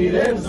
Zidu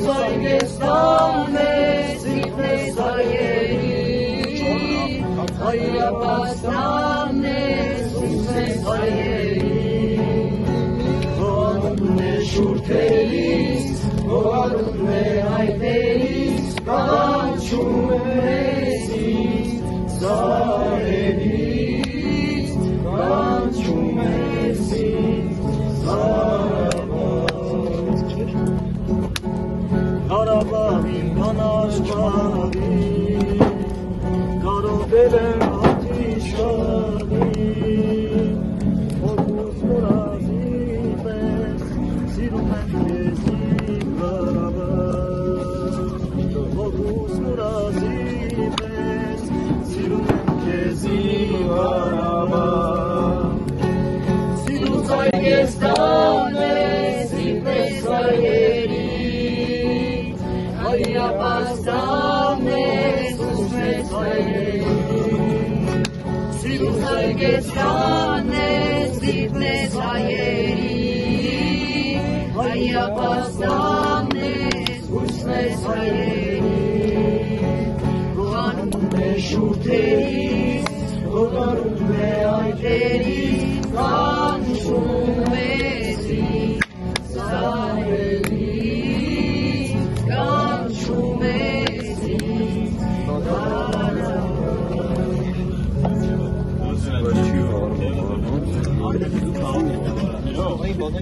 Haideți, Doamne, sfinte să ierim, Hai apas, Doamne, sfinte să ierim. Doamne, șurteris, Doamne, ai teris, Canciume sis, Sarevis, Canciume sis, Karabağım panaş bağım, Karabelem ateş bağım, Orkuz burazibes, Sirumen gezim bağım, Orkuz burazibes, Sirumen gezim bağım. Siruzay gezdane, Siruzay sayeri, Hai apas, Doamne, sfinte să ierim. Siruzai gezdane, sfinte să ierim. Hai apas, Doamne, sfinte să ierim. Doamne, șurteris, Doamne, ai teris, Canciume sis, Sarevis. What you are.